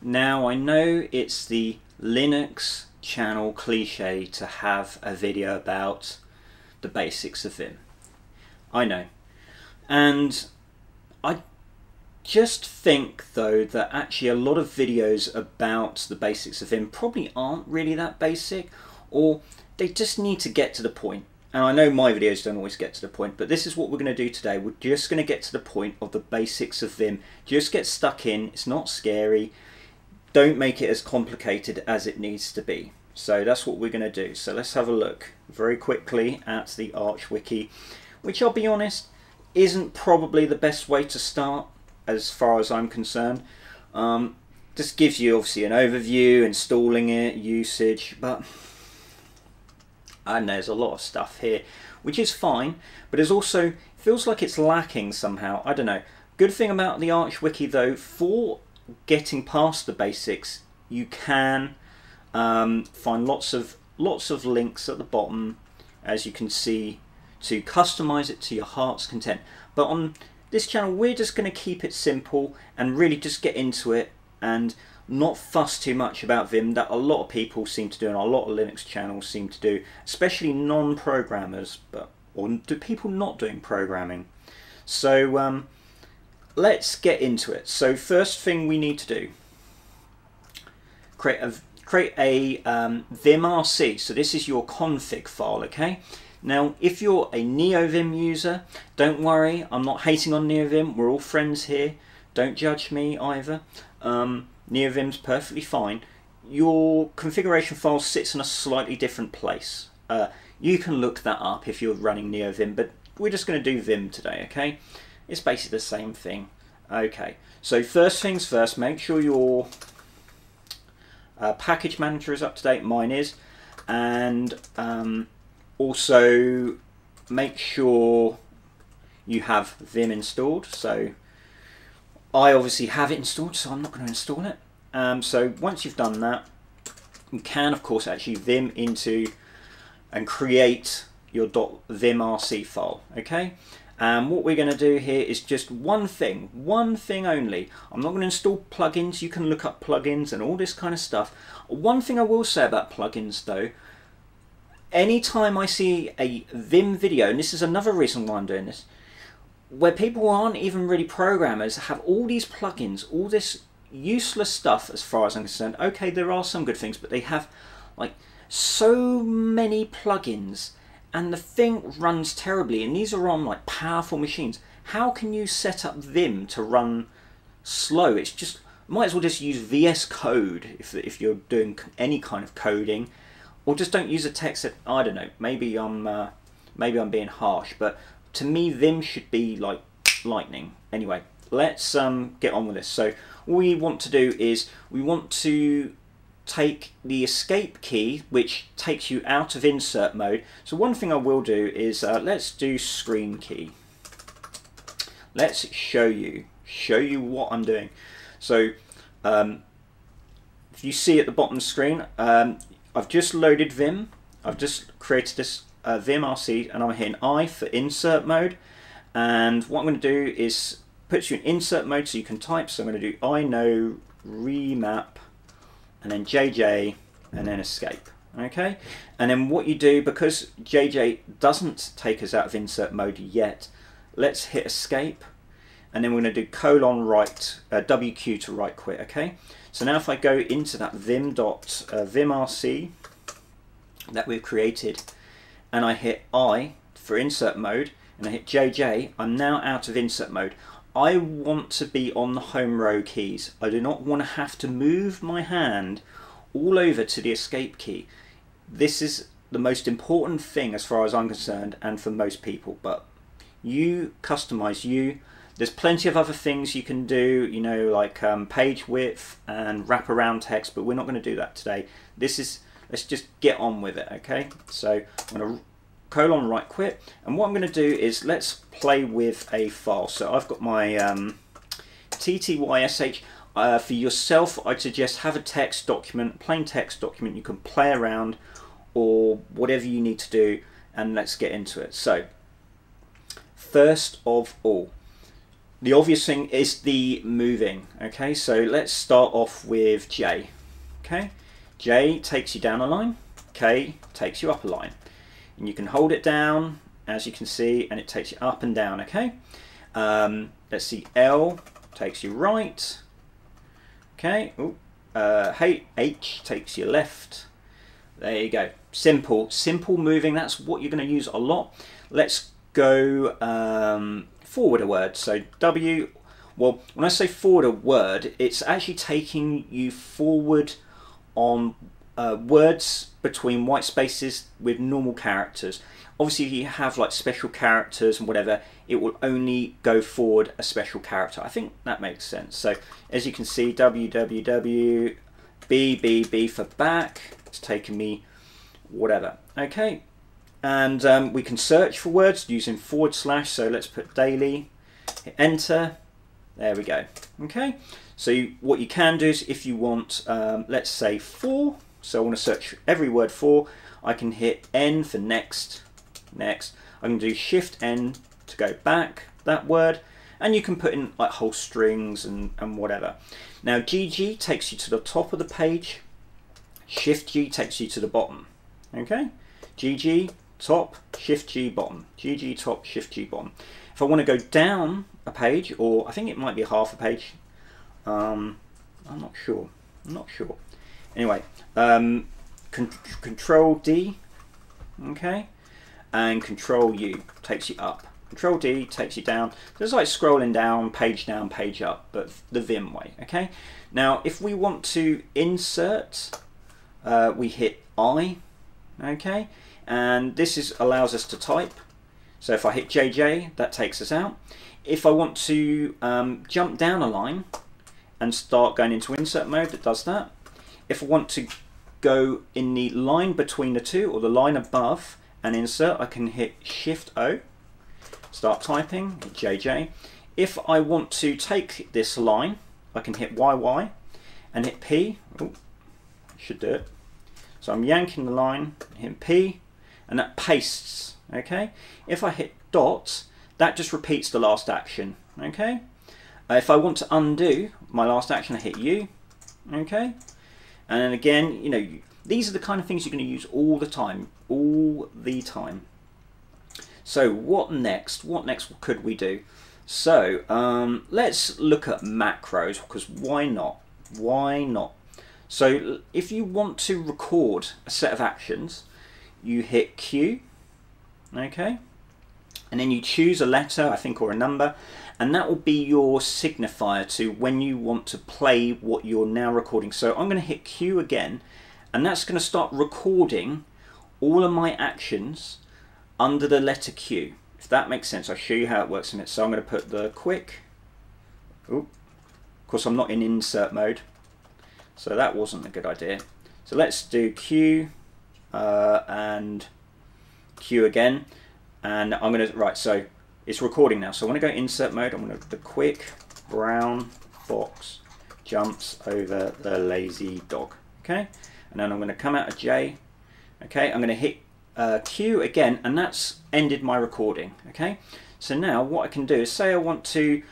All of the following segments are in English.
Now I know it's the Linux channel cliche to have a video about the basics of Vim. I know. And I just think though that actually a lot of videos about the basics of Vim probably aren't really that basic, or they just need to get to the point. And I know my videos don't always get to the point, but this is what we're going to do today. We're just going to get to the point of the basics of Vim. Just get stuck in. It's not scary. Don't make it as complicated as it needs to be. So that's what we're going to do. So let's have a look very quickly at the Arch Wiki, which I'll be honest isn't probably the best way to start as far as I'm concerned. This gives you obviously an overview, installing it, usage, but and there's a lot of stuff here, which is fine, but it's also feels like it's lacking somehow. I don't know. Good thing about the Arch Wiki though, for getting past the basics, you can find lots of links at the bottom, as you can see, to customize it to your heart's content. But on this channel, we're just going to keep it simple and really just get into it and not fuss too much about Vim, that a lot of people seem to do and a lot of Linux channels seem to do, especially non-programmers, but or do people not doing programming. So let's get into it. So first thing we need to do, create a vimrc. So this is your config file, okay? Now, if you're a NeoVim user, don't worry, I'm not hating on NeoVim, we're all friends here, don't judge me either. NeoVim's perfectly fine. Your configuration file sits in a slightly different place. You can look that up if you're running NeoVim, but we're just going to do Vim today, okay? It's basically the same thing. Okay, so first things first, make sure your package manager is up to date, mine is, and also make sure you have Vim installed. So I obviously have it installed, so I'm not going to install it. So once you've done that, you can of course actually Vim into and create your .vimrc file, okay? And what we're going to do here is just one thing only. I'm not going to install plugins. You can look up plugins and all this kind of stuff. One thing I will say about plugins though, anytime I see a Vim video, and this is another reason why I'm doing this, where people who aren't even really programmers have all these plugins, all this useless stuff as far as I'm concerned. Okay, there are some good things, but they have like so many plugins and the thing runs terribly, and these are on like powerful machines. How can you set up Vim to run slow? It's just, might as well just use VS Code if you're doing any kind of coding. Or just don't use a text. I don't know. Maybe I'm being harsh, but to me, Vim should be like lightning. Anyway, let's get on with this. So all we want to do is we want to take the escape key, which takes you out of insert mode. So one thing I will do is let's do screen key. Let's show you what I'm doing. So if you see at the bottom screen. I've just loaded Vim, I've just created this vimrc, and I'm hitting I for insert mode, and what I'm going to do is put you in insert mode so you can type. So I'm going to do I know remap and then JJ and then escape, okay? And then what you do, because JJ doesn't take us out of insert mode yet, let's hit escape, and then we're going to do colon right, WQ to right quit, okay? So now if I go into that vimrc that we've created, and I hit I for insert mode, and I hit JJ, I'm now out of insert mode. I want to be on the home row keys. I do not want to have to move my hand all over to the escape key. This is the most important thing as far as I'm concerned, and for most people, but you customize you. There's plenty of other things you can do, you know, like page width and wraparound text, but we're not going to do that today. This is, let's just get on with it, okay? So I'm going to colon right quit, and what I'm going to do is let's play with a file. So I've got my ttysh. For yourself, I'd suggest have a text document, plain text document, you can play around or whatever you need to do, and let's get into it. So first of all, the obvious thing is the moving. Okay, so let's start off with J. Okay, J takes you down a line, K takes you up a line, and you can hold it down as you can see and it takes you up and down. Okay, let's see, L takes you right. Okay, H takes you left. There you go. Simple moving. That's what you're going to use a lot. Let's go forward a word. So W, well, when I say forward a word, it's actually taking you forward on words between white spaces with normal characters. Obviously, if you have like special characters and whatever, it will only go forward a special character. I think that makes sense. So as you can see, www, b for back. It's taken me whatever. Okay, and we can search for words using /. So let's put daily, hit enter. There we go. Okay, so what you can do is if you want, let's say for. So I want to search every word for. I can hit N for next. Next, I'm going to do Shift N to go back that word, and you can put in like whole strings and whatever. Now GG takes you to the top of the page, Shift G takes you to the bottom. Okay, GG top, Shift G bottom, GG top, Shift G bottom. If I want to go down a page, or I think it might be half a page, I'm not sure. Anyway, Control D, okay. And Control U takes you up. Control D takes you down. There's like scrolling down, page up, but the Vim way, okay? Now, if we want to insert, we hit I, okay? And this allows us to type. So if I hit JJ, that takes us out. If I want to jump down a line and start going into insert mode, it does that. If I want to go in the line between the two, or the line above, and insert, I can hit Shift O, start typing, hit JJ. If I want to take this line, I can hit YY and hit P. Ooh, should do it. So I'm yanking the line, hit P, and that pastes. Okay. If I hit dot, that just repeats the last action. Okay. If I want to undo my last action, I hit U. Okay. And then again, you know, these are the kind of things you're going to use all the time. So what next? What next could we do? So let's look at macros, because why not? Why not? So if you want to record a set of actions, you hit Q, okay? And then you choose a letter, I think, or a number, and that will be your signifier to when you want to play what you're now recording. So I'm going to hit Q again, and that's going to start recording all of my actions under the letter Q, if that makes sense. I'll show you how it works in it. So I'm going to put the quick. Ooh, of course, I'm not in insert mode, so that wasn't a good idea. So let's do Q and Q again, and I'm going to so it's recording now. So I want to go insert mode. I'm going to the quick brown fox jumps over the lazy dog. Okay, and then I'm going to come out of J. Okay, I'm going to hit Q again, and that's ended my recording. Okay, so now what I can do is, say I want to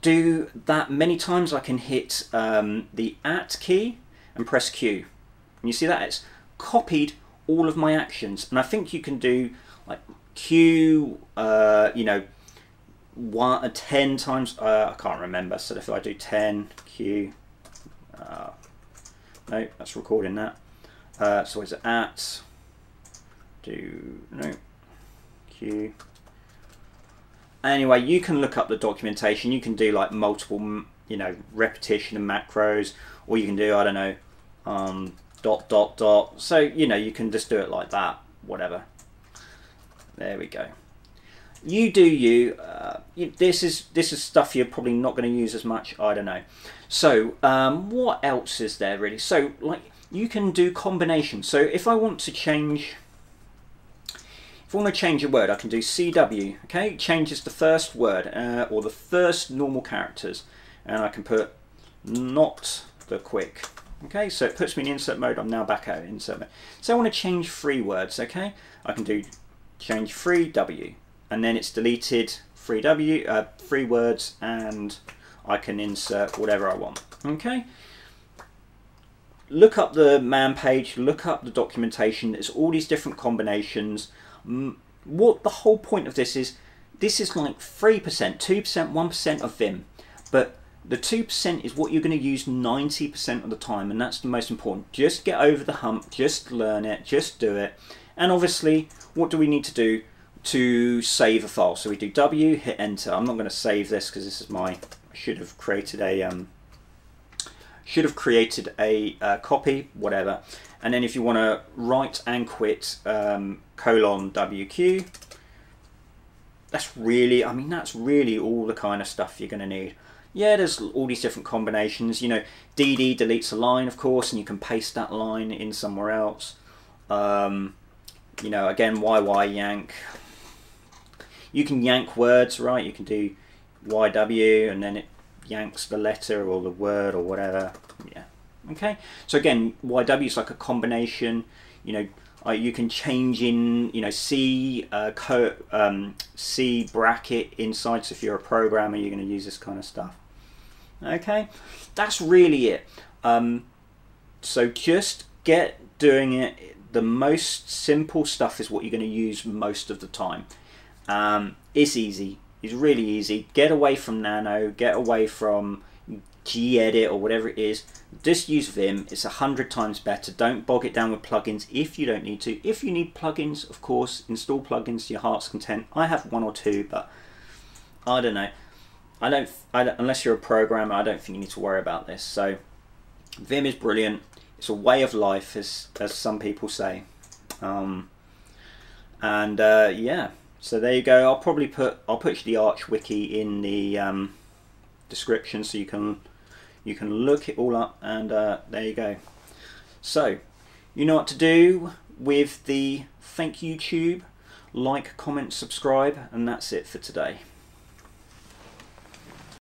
do that many times, I can hit the at key and press Q. And you see that it's copied all of my actions. And I think you can do like Q, you know, 10 times. I can't remember. So if I do 10 Q, no, that's recording that. So is it at, Q. Anyway, you can look up the documentation. You can do like multiple, you know, repetition and macros, or you can do, I don't know, ... So, you know, you can just do it like that, whatever. There we go. You do you. This is stuff you're probably not going to use as much. I don't know. So what else is there really? So like, you can do combinations. So if I want to change, a word, I can do CW. Okay, it changes the first word or the first normal characters, and I can put not the quick. Okay, so it puts me in insert mode. I'm now back out insert mode. So I want to change 3 words. Okay, I can do change 3W, and then it's deleted three words, and I can insert whatever I want. Okay. Look up the man page, look up the documentation, there's all these different combinations. What the whole point of this is like 3%, 2%, 1% of Vim, but the 2% is what you're going to use 90% of the time, and that's the most important. Just get over the hump, just learn it, just do it. And obviously, what do we need to do to save a file? So we do W, hit enter. I'm not going to save this because this is my, I should have created a copy, whatever. And then if you want to write and quit, :WQ, that's really, I mean, that's really all the kind of stuff you're going to need. Yeah, there's all these different combinations, you know, DD deletes a line, of course, and you can paste that line in somewhere else. You know, again, YY yank. You can yank words, right? You can do YW and then it yanks the letter or the word or whatever. Yeah. Okay, so again, YW is like a combination, you know, you can change in, you know, C bracket inside. So if you're a programmer, you're going to use this kind of stuff. Okay, that's really it. So just get doing it. The most simple stuff is what you're going to use most of the time. It's easy. It's really easy. Get away from Nano. Get away from Gedit or whatever it is. Just use Vim. It's 100 times better. Don't bog it down with plugins if you don't need to. If you need plugins, of course, install plugins to your heart's content. I have one or two, but I don't know. I don't, unless you're a programmer, I don't think you need to worry about this. So Vim is brilliant. It's a way of life, as some people say. Yeah, so there you go. I'll put the Arch Wiki in the description so you can look it all up, and there you go. So you know what to do with the thank YouTube. Like, comment, subscribe, and that's it for today.